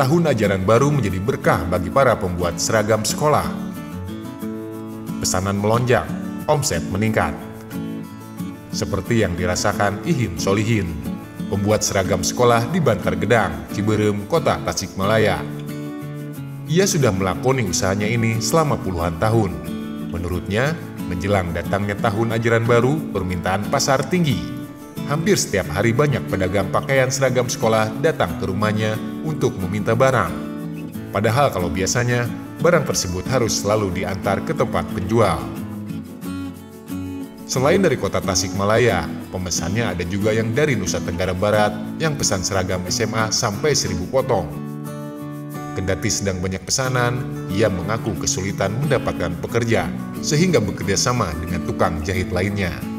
tahun ajaran baru menjadi berkah bagi para pembuat seragam sekolah. Pesanan melonjak, omset meningkat. Seperti yang dirasakan Ihin Solihin, pembuat seragam sekolah di Bantargedang, Cibeureum, Kota Tasikmalaya. Ia sudah melakoni usahanya ini selama puluhan tahun. Menurutnya, menjelang datangnya tahun ajaran baru, permintaan pasar tinggi. Hampir setiap hari banyak pedagang pakaian seragam sekolah datang ke rumahnya untuk meminta barang. Padahal kalau biasanya, barang tersebut harus selalu diantar ke tempat penjual. Selain dari Kota Tasikmalaya, pemesannya ada juga yang dari Nusa Tenggara Barat yang pesan seragam SMA sampai 1000 potong. Kendati sedang banyak pesanan, ia mengaku kesulitan mendapatkan pekerja, sehingga bekerja sama dengan tukang jahit lainnya.